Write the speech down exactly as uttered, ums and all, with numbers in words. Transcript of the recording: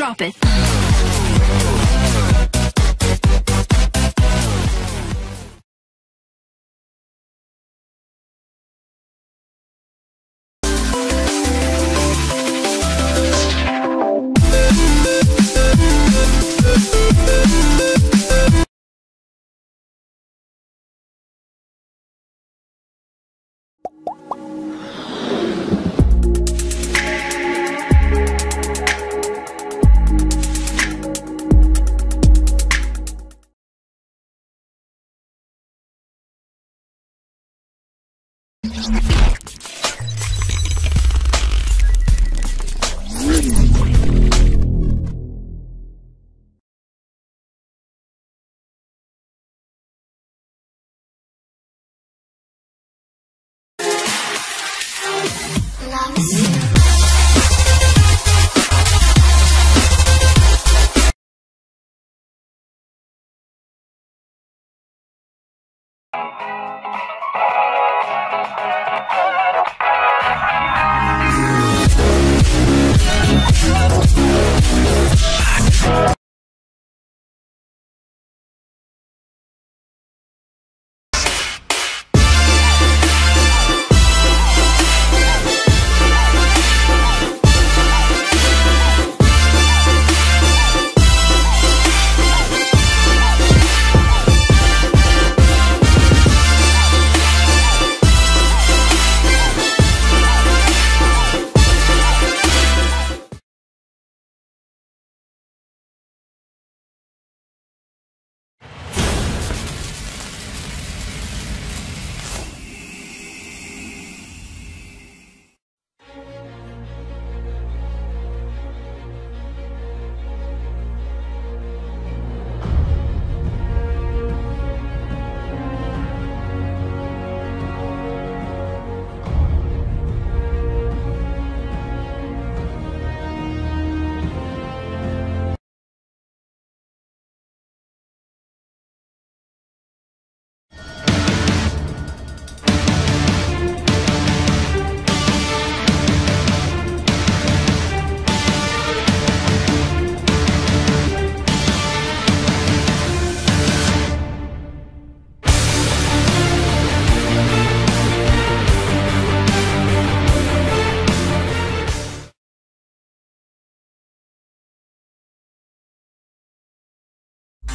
drop it.